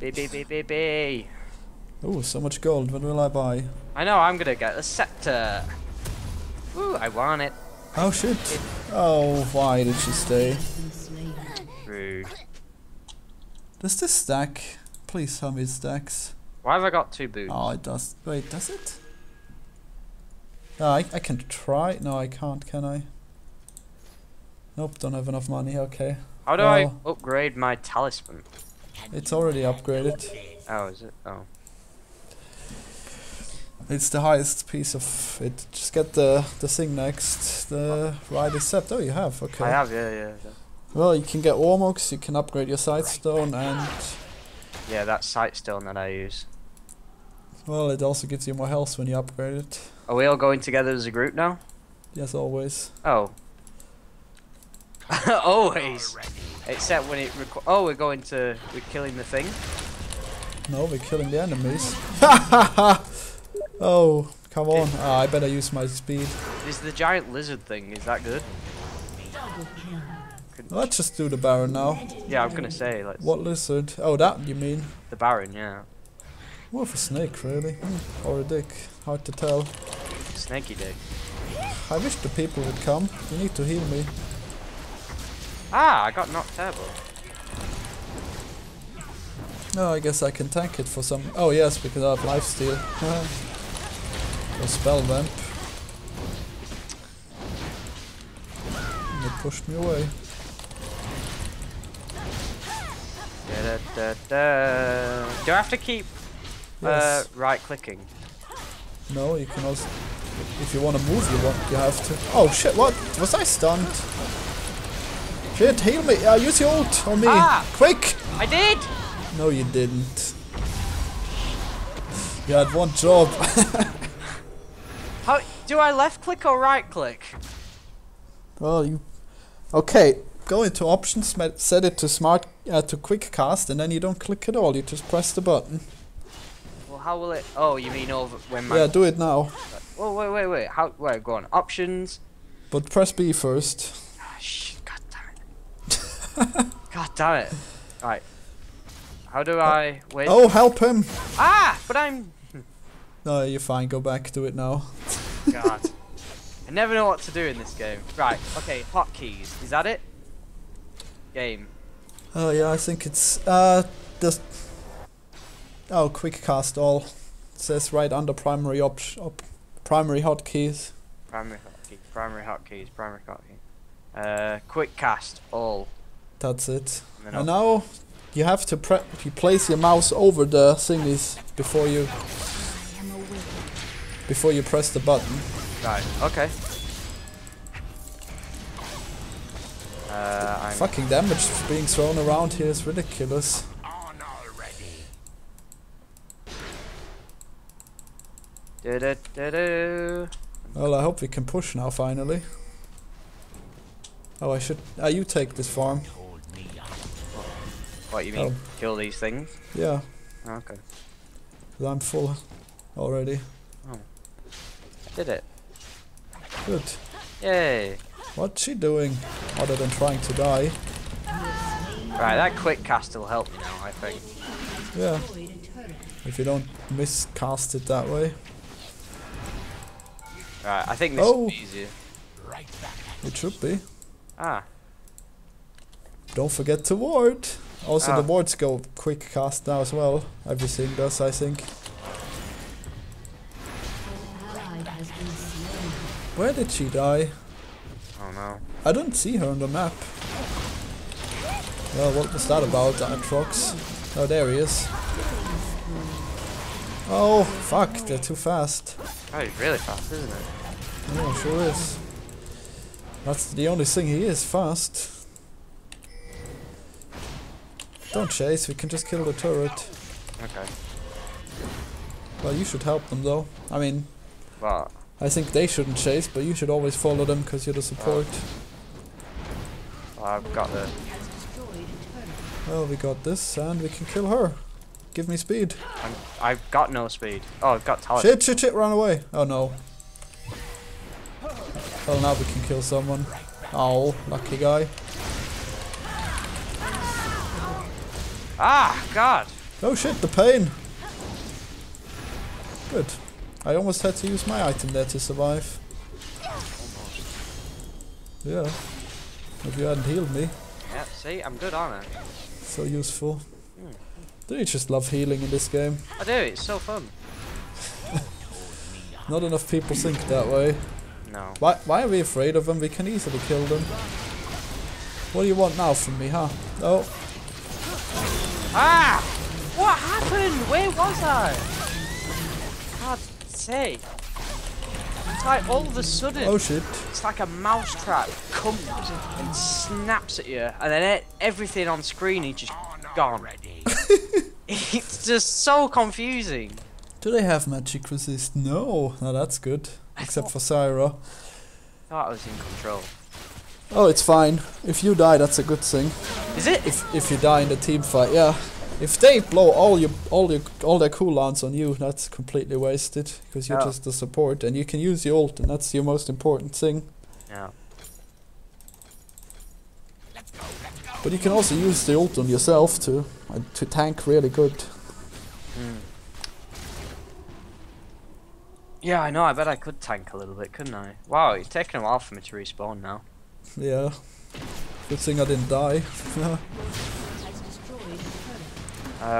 B. Ooh, so much gold. When will I buy? I know, I'm gonna get a scepter. Ooh, I want it. Oh shit. Oh, why did she stay? Rude. Does this stack? Please tell me it stacks. Why have I got two boots? Oh, it does. Wait, does it? I can try. No, I can't, can I? Nope, don't have enough money, okay. How do I upgrade my talisman? It's already upgraded. Oh, is it? Oh. It's the highest piece of it. Just get the thing next. The Rider's Sept. Oh, you have, okay. I have, yeah. Well, you can get Ormox, you can upgrade your Sightstone and... Yeah, that Sightstone that I use. Well, it also gives you more health when you upgrade it. Are we all going together as a group now? Yes, always. Oh. Always! Except when it requires... Oh, we're going to... We're killing the thing? No, we're killing the enemies. Oh, come on. Ah, I better use my speed. Is the giant lizard thing, is that good? Let's just do the Baron now. Yeah, I was gonna say, let's... What lizard? Oh, that you mean? The Baron, yeah. More of a snake, really. Or a dick. Hard to tell. Snakey dick. I wish the people would come. You need to heal me. Ah, I got knocked terrible. No, I guess I can tank it for some... Oh yes, because I have lifesteal. Or spell vamp. And it pushed me away. Do I have to keep yes. Right clicking? No, you can also... If you want to move, you have to... Oh shit, what? Was I stunned? Shit, heal me! Use your ult on me! Ah, quick! I did! No, you didn't. You had one job. How do I left click or right click? Well, you. Okay, go into options, set it to smart to quick cast, and then you don't click at all. You just press the button. Well, how will it? Oh, you mean over when? My... Yeah, do it now. Oh wait. How? Wait, go on. Options. But press B first. God damn it. Alright. How do I wait? Oh, help him! Ah! But I'm... No, you're fine. Go back to it now. God. I never know what to do in this game. Right, okay. Hotkeys. Is that it? Game. Oh, yeah. I think it's... Just... Oh, quick cast all. It says right under primary primary hotkeys. Primary hotkey. Quick cast all. That's it. And now you have to place your mouse over the thingies before you press the button. Right. Okay. I'm fucking damage being thrown around here is ridiculous. Well, I hope we can push now finally. Oh, I should. You take this farm. What you mean? Oh. Kill these things? Yeah. Okay. Cause I'm full already. Oh. Did it. Good. Yay. What's she doing? Other than trying to die. Right, that quick cast will help me now, I think. Yeah. If you don't miscast it that way. Right, I think this will be easier. It should be. Ah. Don't forget to ward. Also, the wards go quick cast now as well. Everything does, I think. Where did she die? Oh no. I don't see her on the map. Well, what was that about, Aatrox? Oh, there he is. Oh, fuck, they're too fast. Oh, he's really fast, isn't it? Yeah, sure is. That's the only thing he is, fast. Don't chase, we can just kill the turret. Okay. Well, you should help them though. I mean... What? I think they shouldn't chase, but you should always follow them because you're the support. Well, I've got the... Well, we got this and we can kill her. Give me speed. I've got no speed. Oh, I've got talent. Shit, run away. Oh no. Well, now we can kill someone. Oh, lucky guy. Ah, God! Oh shit, the pain! Good. I almost had to use my item there to survive. Yeah. If you hadn't healed me. Yeah, see, I'm good, aren't I? So useful. Don't you just love healing in this game? I do, it's so fun. Not enough people think that way. No. Why are we afraid of them? We can easily kill them. What do you want now from me, huh? Oh. Ah! What happened? Where was I? God's sake. It's like all of a sudden. Oh shit. It's like a mousetrap comes and snaps at you, and then everything on screen is just gone. It's just so confusing. Do they have magic resist? No. No, that's good. Except for Zyra. I thought I was in control. Oh, it's fine. If you die, that's a good thing. Is it? If you die in the team fight, yeah. If they blow all their cooldowns on you, that's completely wasted because you're just the support, and you can use the ult, and that's your most important thing. Yeah. But you can also use the ult on yourself to tank really good. Mm. Yeah, I know. I bet I could tank a little bit, couldn't I? Wow, it's taken a while for me to respawn now. Yeah. Good thing I didn't die.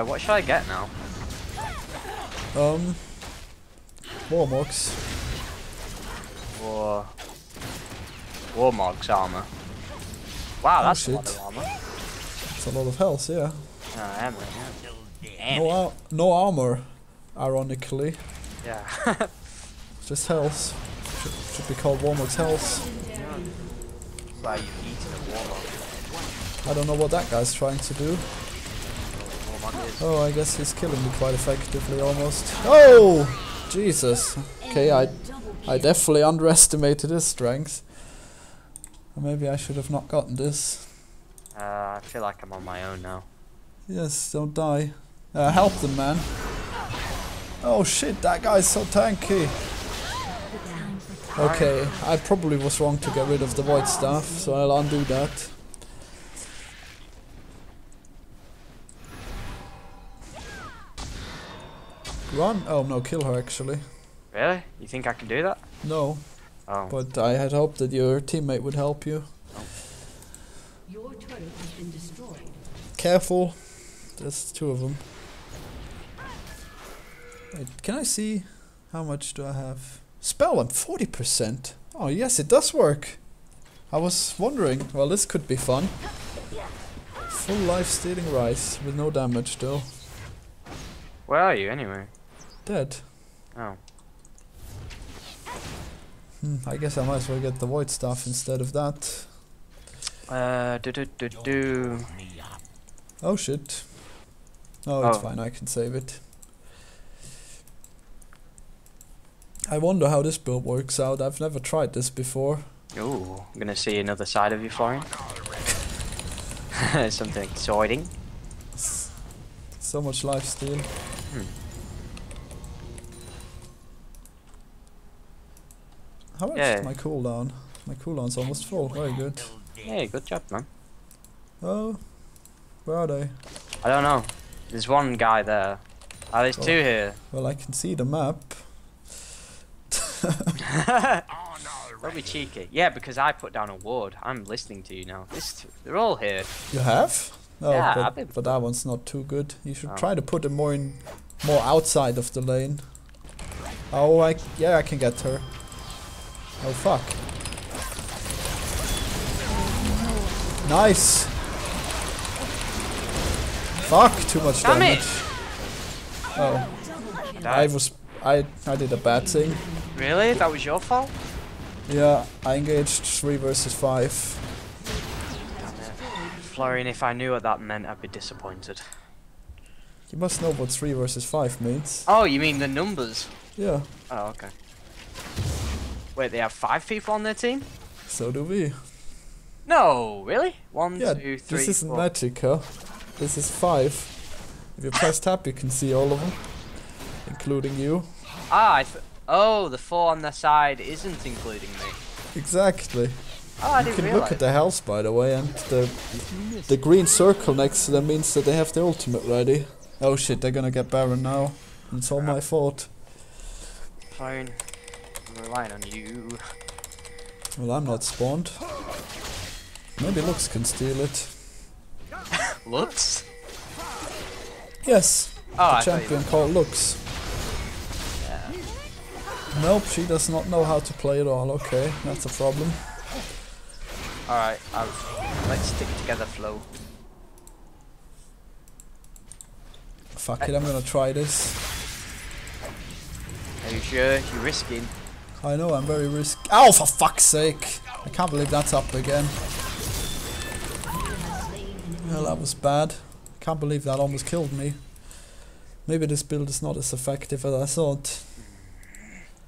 What should I get now? Warmogs. Warmogs armor. Wow, that's a lot of armor. That's a lot of health, yeah. Armor, yeah. No armor, ironically. Yeah. Just health. Should be called Warmogs health. Like you eating a warmog. I don't know what that guy's trying to do. Oh, I guess he's killing me quite effectively, almost. Oh, Jesus. Okay, I definitely underestimated his strength. Maybe I should have not gotten this. I feel like I'm on my own now. Yes, don't die. Help them, man. Oh shit, that guy's so tanky. Okay, I probably was wrong to get rid of the void staff, so I'll undo that. Run? Oh no, kill her actually. Really? You think I can do that? No. Oh. But I had hoped that your teammate would help you. Oh. Your turret has been destroyed. Careful. There's two of them. Wait, can I see how much do I have? Spell them 40%. Oh yes, it does work. I was wondering. Well, this could be fun. Full life stealing Ryze with no damage though. Where are you anyway? Dead. Oh. I guess I might as well get the void staff instead of that. Oh shit. Oh, it's fine, I can save it. I wonder how this build works out. I've never tried this before. Ooh, I'm gonna see another side of you, Florian. Something exciting. So much lifesteal. How much is my cooldown? My cooldown's almost full. Very good. Hey, good job, man. Oh, where are they? I don't know. There's one guy there. Oh, there's two here. Well, I can see the map. Don't be cheeky. Yeah, because I put down a ward. I'm listening to you now. They're all here. You have? Oh, yeah, but that one's not too good. You should try to put him more outside of the lane. Oh, I can get her. Oh fuck! Nice. Fuck! Too much damage. Oh, I did a bad thing. Really? That was your fault? Yeah, I engaged 3 versus 5. Damn it. Florian, if I knew what that meant, I'd be disappointed. You must know what 3 versus 5 means. Oh, you mean the numbers? Yeah. Oh, okay. Wait, they have 5 people on their team? So do we. No, really? 1, 2, 3, 4. This isn't magic, huh? This is 5. If you press tap, you can see all of them, including you. Ah, oh, the 4 on the side isn't including me. Exactly. Oh, I didn't realize. You can look at the house, by the way, and the green circle next to them means that they have the ultimate ready. Oh shit, they're gonna get Baron now. It's all my fault. Fine. Relying on you. Well, I'm not spawned. Maybe Lux can steal it. Lux? Yes. Oh, the champion called Lux. Yeah. Nope, she does not know how to play at all. Okay, that's a problem. Alright, let's stick together, Flo. Fuck it, I'm gonna try this. Are you sure? You're risking. I know, I'm very risky. Ow, for fuck's sake! I can't believe that's up again. Well, that was bad. I can't believe that almost killed me. Maybe this build is not as effective as I thought.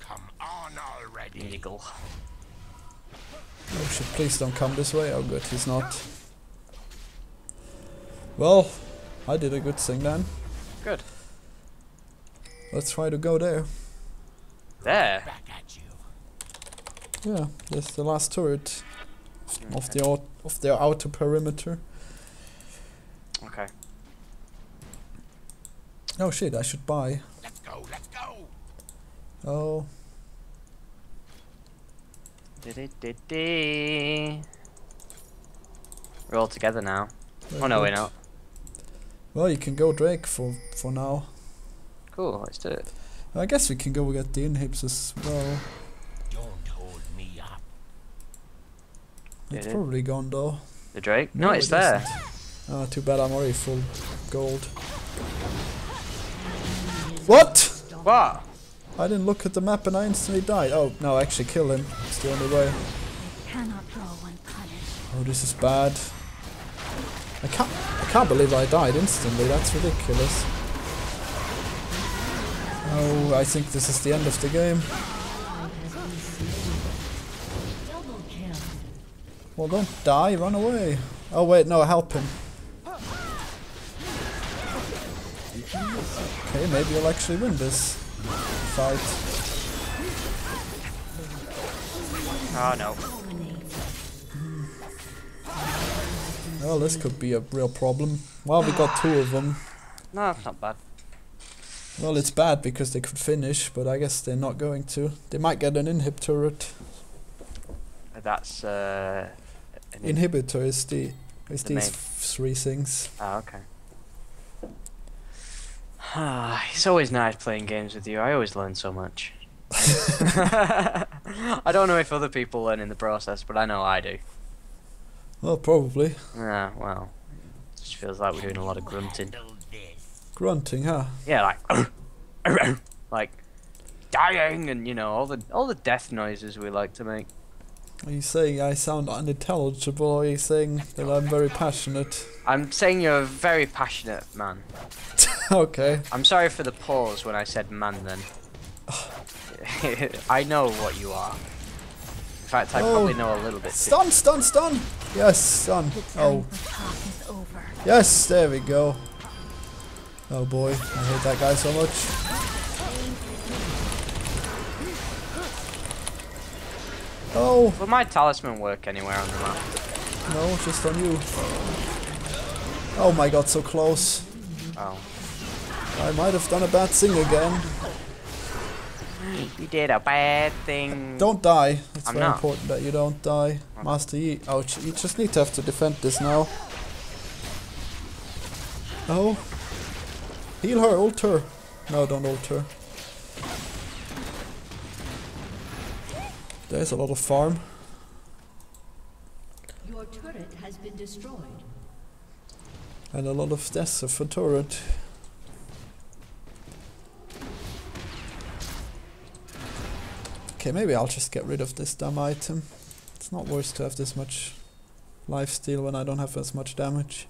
Come on already, Niggle. Oh shit, please don't come this way. Oh good, he's not. Well, I did a good thing then. Good. Let's try to go there. There? Yeah, that's the last turret of their outer perimeter. Okay. Oh shit, I should buy. Let's go, let's go. Oh. We're all together now. Very oh no, good. We're not. Well, you can go Drake for now. Cool, let's do it. I guess we can go get the inhibs as well. Don't hold me up. It's probably gone though. The Drake? No, it's there. Oh, too bad I'm already full gold. What? What? I didn't look at the map and I instantly died. Oh, no, actually kill him. It's the only way. Oh, this is bad. I can't believe I died instantly. That's ridiculous. Oh, I think this is the end of the game. Well, don't die, run away. Oh wait, no, help him. Okay, maybe you'll actually win this fight. Oh no. Well, this could be a real problem. Well, we got two of them. No, it's not bad. Well, it's bad because they could finish, but I guess they're not going to. They might get an inhib turret. That's inhibitor is the these three things. Ah, okay. Ah, it's always nice playing games with you. I always learn so much. I don't know if other people learn in the process, but I know I do. Well, probably. Yeah, well, it just feels like we're doing a lot of grunting. Grunting, huh? Yeah, like, like dying, and you know all the death noises we like to make. Are you saying I sound unintelligible, or are you saying that I'm very passionate? I'm saying you're a very passionate man. Okay. I'm sorry for the pause when I said man then. I know what you are. In fact, I probably know a little bit. Stun, stun, stun! Yes, stun. Oh. Yes, there we go. Oh boy, I hate that guy so much. Oh. Will my talisman work anywhere on the map? No, just on you. Oh my god, so close. Oh. I might have done a bad thing again. You did a bad thing. Don't die. It's very important that you don't die. Master Yi. Ouch, you just need to have to defend this now. Oh. Heal her, ult her. No, don't ult her. There's a lot of farm. Your turret has been destroyed. And a lot of deaths of a turret. Okay, maybe I'll just get rid of this dumb item. It's not worth to have this much lifesteal when I don't have as much damage.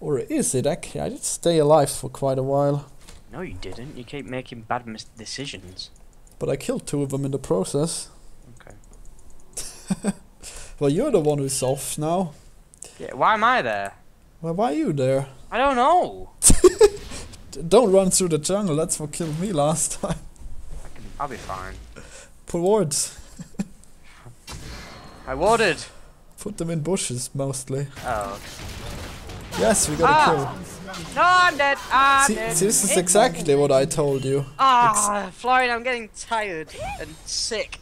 Or is it actually? I did stay alive for quite a while. No, you didn't. You keep making bad decisions. But I killed two of them in the process. Well, you're the one who's off now. Yeah, why am I there? Well, why are you there? I don't know. Don't run through the jungle, that's what killed me last time. I'll be fine. Put wards. I warded. Put them in bushes, mostly. Oh. Yes, we got a kill. No, I'm dead. I'm dead. This is exactly what I told you. Ah, Florian, I'm getting tired and sick.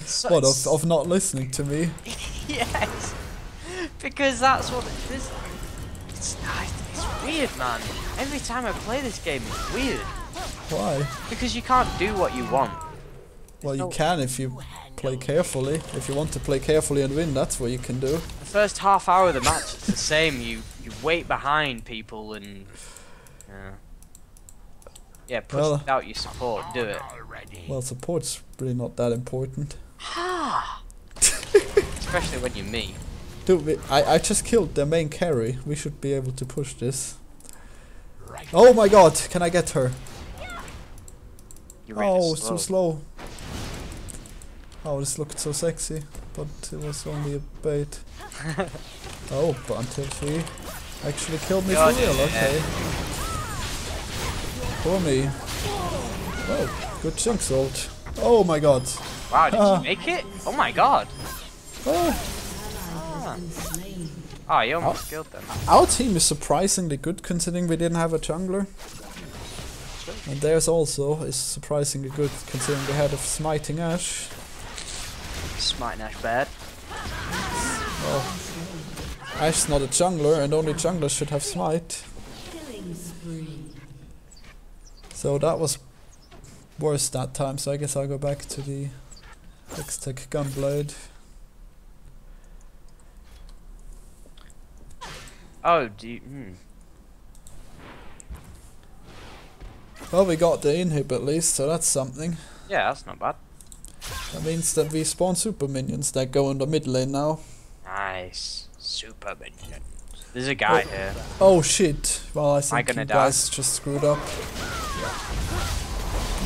So what, of not listening to me? Yes, because that's what it is. It's weird, man. Every time I play this game, it's weird. Why? Because you can't do what you want. Well, you can if you play carefully. If you want to play carefully and win, that's what you can do. The first half hour of the match, it's the same. You wait behind people and... Yeah, push out your support, do it. Well, support's really not that important. Especially when you're me. Dude, I just killed their main carry. We should be able to push this. Oh my god, can I get her? Really slow. So slow. Oh, this looked so sexy, but it was only a bait. But until she actually killed me for real, okay. Poor me. Oh, good Jinx ult. Oh my god. Wow, did you make it? Oh my god. You almost killed them. Our team is surprisingly good considering we didn't have a jungler. And theirs also is surprisingly good considering they had a smiting Ashe. Smiting Ashe bad. Oh. Ashe's not a jungler and only junglers should have smite. So that was worse that time, so I guess I'll go back to the X-Tech Gunblade. Oh, well, we got the inhib at least, so that's something. Yeah, that's not bad. That means that we spawn super minions that go in the mid lane now. Nice. Super minions. There's a guy here. Oh shit. Well, I think you guys just screwed up.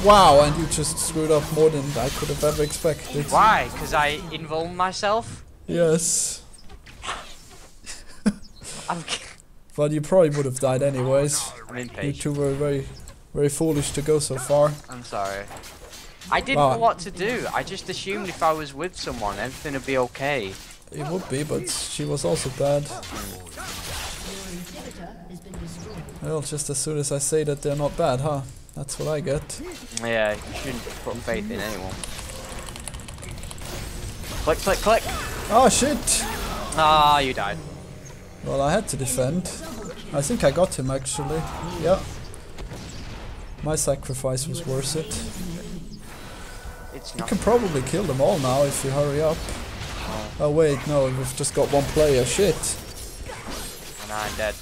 Wow, and you just screwed up more than I could have ever expected. Why? Because I involved myself? Yes. But you probably would have died anyways. You two were very, very foolish to go so far. I'm sorry. I didn't know what to do. I just assumed if I was with someone, everything would be okay. It would be, but she was also bad. Well, just as soon as I say that they're not bad, huh? That's what I get. Yeah, you shouldn't put faith in anyone. Click, click, click! Oh shit! Ah, you died. Well, I had to defend. I think I got him actually. Yeah. My sacrifice was worth it. You can probably kill them all now if you hurry up. Oh wait, no, we've just got one player. Shit. And I'm dead.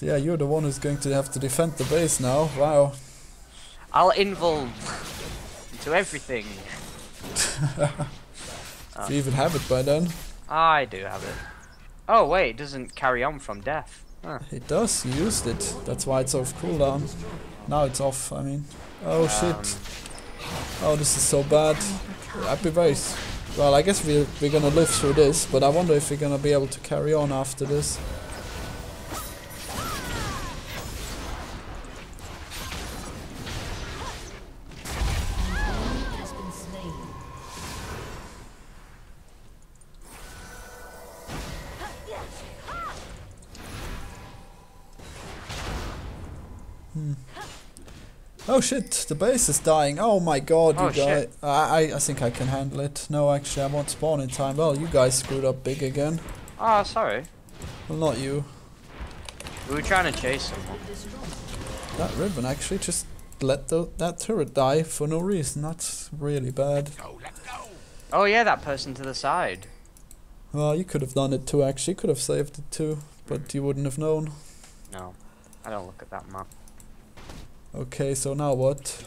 Yeah, you're the one who's going to have to defend the base now. Wow. I'll involve into everything. If you even have it by then. I do have it. Oh wait, it doesn't carry on from death. Huh. It does, you used it. That's why it's off cooldown. Now it's off, I mean. Oh shit. Oh, this is so bad. I'd be very... Well, I guess we're gonna live through this, but I wonder if we're gonna be able to carry on after this. Oh shit, the base is dying. Oh my god, you guys. I think I can handle it. No, actually, I won't spawn in time. Well, you guys screwed up big again. Ah, sorry. Well, not you. We were trying to chase someone. That ribbon actually just let that turret die for no reason. That's really bad. Let's go, let's go. Oh yeah, that person to the side. Well, you could have done it too, actually. You could have saved it too, but you wouldn't have known. No, I don't look at that map. Okay, so now what?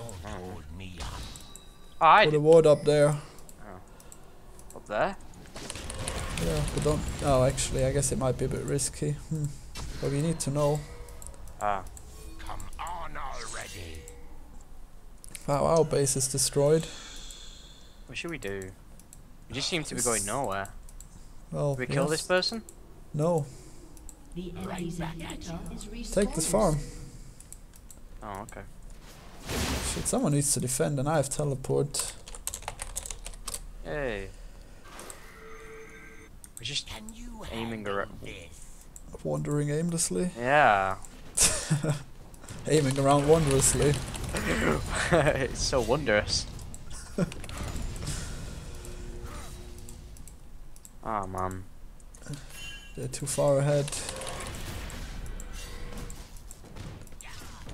Put a ward up there. Oh. Up there? Yeah, but don't... Oh, actually, I guess it might be a bit risky. But we need to know. Come on already. Wow, our base is destroyed. What should we do? We just seem to be going nowhere. Well, do we kill this person? No. The take this farm. Oh, okay. Shit, someone needs to defend and I have teleport. Hey. We're just aiming around. Wandering aimlessly? Yeah. Aiming around wondrously. It's so wondrous. Ah, oh, man. They're too far ahead.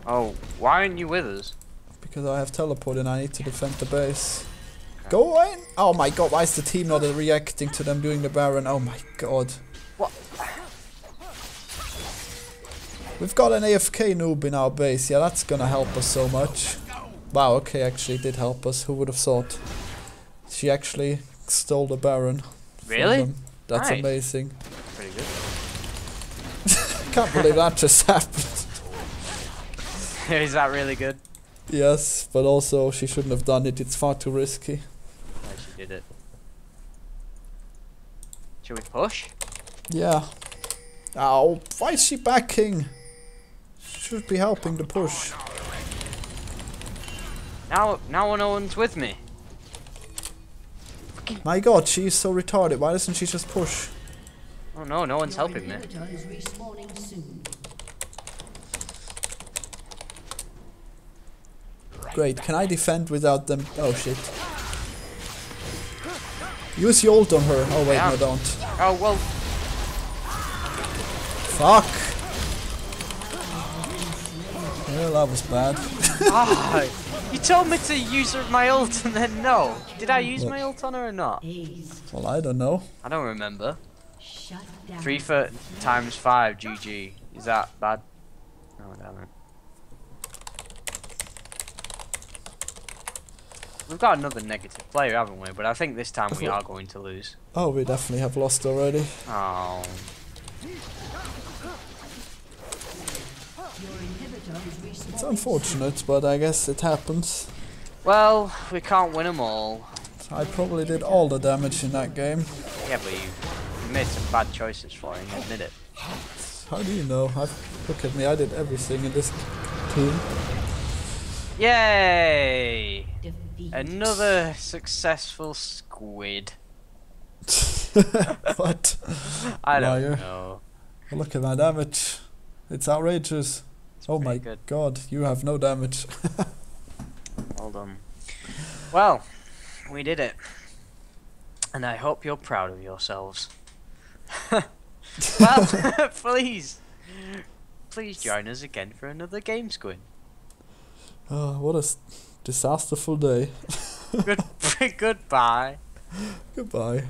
Oh, why aren't you with us? Because I have teleport and I need to defend the base. Okay. Go on! Oh my god, why is the team not reacting to them doing the Baron? Oh my god. What? We've got an AFK noob in our base. Yeah, that's gonna help us so much. Wow, okay, actually it did help us. Who would have thought? She actually stole the Baron. Really? That's nice. Amazing. Pretty good. Can't believe that just happened. Is that really good? Yes, but also she shouldn't have done it. It's far too risky. Yeah, she did it. Should we push? Yeah. Ow, why is she backing? She should be helping the push. Now no one's with me. My god, she's so retarded. Why doesn't she just push? Oh no, no one's helping me. Great, can I defend without them? Oh shit. Use your ult on her. Oh wait, no don't. Oh well. Fuck. Well, that was bad. Oh. You told me to use my ult and then no. Did I use my ult on her or not? Well, I don't know. I don't remember. 3 times 5 GG. Is that bad? No, damn it. We've got another negative player, haven't we? But I think this time we are going to lose. Oh, we definitely have lost already. Oh. It's unfortunate, but I guess it happens. Well, we can't win them all. I probably did all the damage in that game. Yeah, but you made some bad choices for him, admit it. How do you know? Look at me, I did everything in this team. Yay! Another successful squid. What? I don't know. Well, look at my damage. It's outrageous. Oh my god, you have no damage. Well done. Well, we did it. And I hope you're proud of yourselves. Well, please join us again for another Game Squid. What a disasterful day. Goodbye. Goodbye.